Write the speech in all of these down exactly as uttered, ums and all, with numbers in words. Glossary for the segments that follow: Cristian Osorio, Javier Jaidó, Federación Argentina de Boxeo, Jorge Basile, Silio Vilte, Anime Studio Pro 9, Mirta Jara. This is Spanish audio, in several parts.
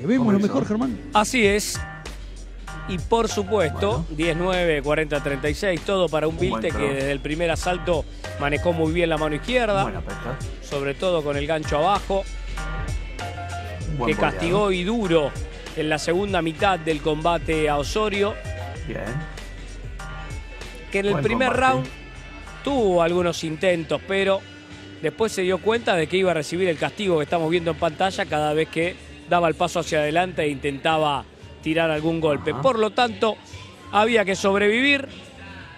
Le vemos lo mejor, Germán. Así es. Y por supuesto, bueno. diez nueve, cuarenta, treinta y seis, todo para un, un Vilte que desde el primer asalto manejó muy bien la mano izquierda, sobre todo con el gancho abajo, que castigó y duro en la segunda mitad del combate a Osorio. Bien. Que en el Buen primer combate. round tuvo algunos intentos, pero después se dio cuenta de que iba a recibir el castigo que estamos viendo en pantalla cada vez que daba el paso hacia adelante e intentaba tirar algún golpe. Ajá. Por lo tanto, había que sobrevivir.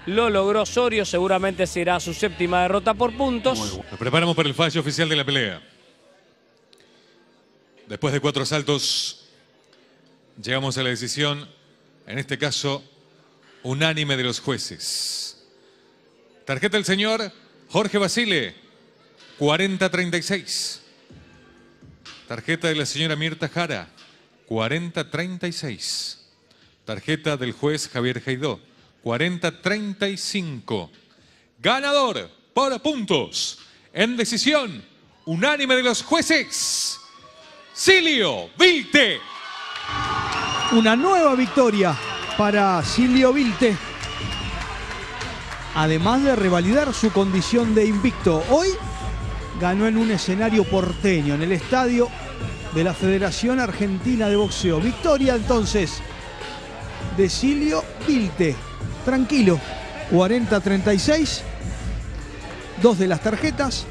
Lo logró Osorio, seguramente será su séptima derrota por puntos. Bueno. Nos preparamos para el fallo oficial de la pelea. Después de cuatro asaltos, llegamos a la decisión, en este caso, unánime de los jueces. Tarjeta del señor Jorge Basile, cuarenta a treinta y seis. Tarjeta de la señora Mirta Jara, cuarenta a treinta y seis. Tarjeta del juez Javier Jaidó, cuarenta a treinta y cinco. Ganador por puntos, en decisión unánime de los jueces, Silio Vilte. Una nueva victoria para Silio Vilte, además de revalidar su condición de invicto. Hoy ganó en un escenario porteño, en el estadio de la Federación Argentina de Boxeo. Victoria entonces de Silio Vilte. Tranquilo, cuarenta a treinta y seis, dos de las tarjetas,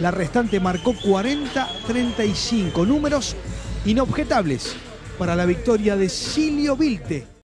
la restante marcó cuarenta a treinta y cinco, números inobjetables para la victoria de Silio Vilte.